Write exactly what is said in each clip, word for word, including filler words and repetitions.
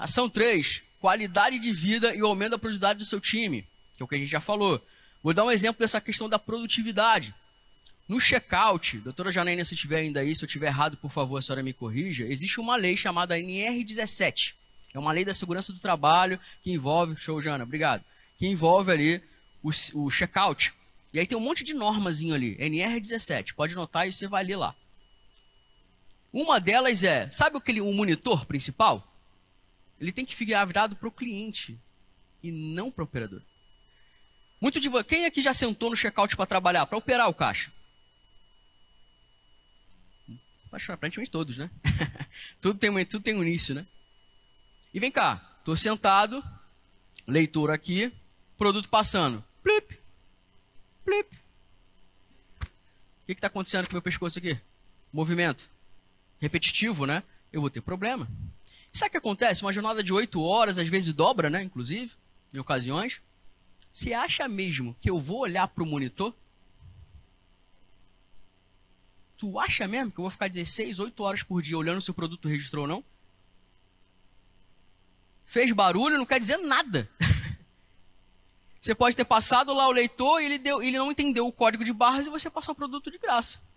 Ação três, qualidade de vida e o aumento da produtividade do seu time, que é o que a gente já falou. Vou dar um exemplo dessa questão da produtividade. No check-out, doutora Janaína, se tiver ainda aí, se eu tiver errado, por favor, a senhora me corrija, existe uma lei chamada N R dezessete. É uma lei da segurança do trabalho que envolve, show, Jana, obrigado, que envolve ali o, o check-out. E aí tem um monte de normazinho ali, N R dezessete, pode anotar e você vai ler lá. Uma delas é, sabe aquele, o monitor principal? Ele tem que ficar virado para o cliente e não para o operador. Muito de boa. Quem aqui já sentou no check-out para trabalhar, para operar o caixa? Aparentemente todos, né? tudo, tem, tudo tem um início, né? E vem cá, estou sentado, leitor aqui, produto passando, plip, plip. O que está acontecendo com o meu pescoço aqui? Movimento repetitivo, né? Eu vou ter problema. Sabe o que acontece? Uma jornada de oito horas, às vezes dobra, né? Inclusive, em ocasiões. Você acha mesmo que eu vou olhar para o monitor? Tu acha mesmo que eu vou ficar dezesseis, oito horas por dia olhando se o produto registrou ou não? Fez barulho, não quer dizer nada. Você pode ter passado lá o leitor e ele, deu, ele não entendeu o código de barras e você passou o produto de graça.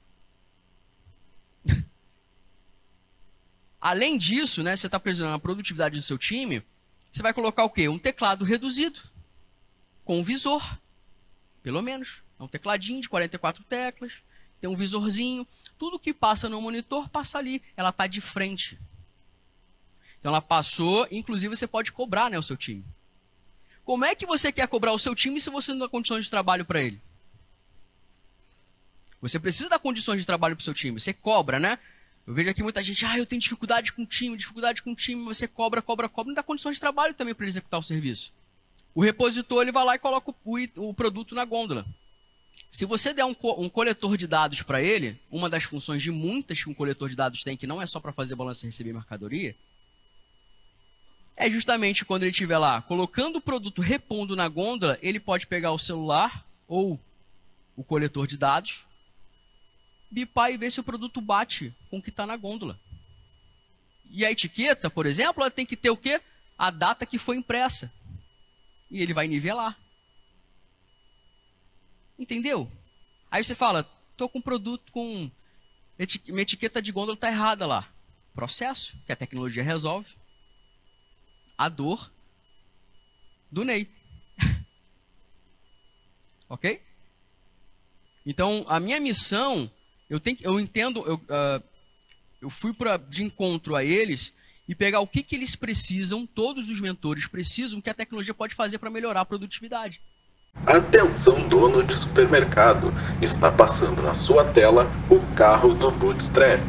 Além disso, né, você está pressionando a produtividade do seu time, você vai colocar o quê? Um teclado reduzido, com um visor, pelo menos. É um tecladinho de quarenta e quatro teclas, tem um visorzinho. Tudo que passa no monitor passa ali, ela está de frente. Então ela passou, inclusive você pode cobrar, né, o seu time. Como é que você quer cobrar o seu time se você não dá condições de trabalho para ele? Você precisa dar condições de trabalho para o seu time, você cobra, né? Eu vejo aqui muita gente, ah, eu tenho dificuldade com o time, dificuldade com o time, você cobra, cobra, cobra, não dá condições de trabalho também para ele executar o serviço. O repositor, ele vai lá e coloca o, o produto na gôndola. Se você der um, co um coletor de dados para ele, uma das funções de muitas que um coletor de dados tem, que não é só para fazer balança e receber mercadoria, é justamente quando ele estiver lá, colocando o produto, repondo na gôndola, ele pode pegar o celular ou o coletor de dados, bipar e ver se o produto bate com o que está na gôndola. E a etiqueta, por exemplo, ela tem que ter o quê? A data que foi impressa. E ele vai nivelar. Entendeu? Aí você fala, estou com um produto com... minha etiqueta de gôndola está errada lá. Processo, que a tecnologia resolve. A dor do Ney. Ok? Então, a minha missão... Eu, tenho, eu entendo, eu, uh, eu fui pra, de encontro a eles e pegar o que, que eles precisam, todos os mentores precisam, que a tecnologia pode fazer para melhorar a produtividade. Atenção, dono de supermercado, está passando na sua tela o carro do Bootstrap.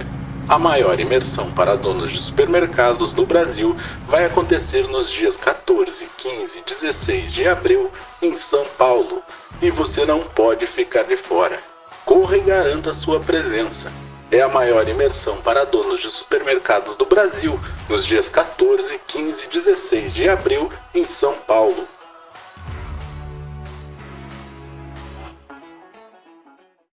A maior imersão para donos de supermercados do Brasil vai acontecer nos dias quatorze, quinze e dezesseis de abril em São Paulo. E você não pode ficar de fora. Corra e garanta sua presença. É a maior imersão para donos de supermercados do Brasil, nos dias quatorze, quinze e dezesseis de abril, em São Paulo.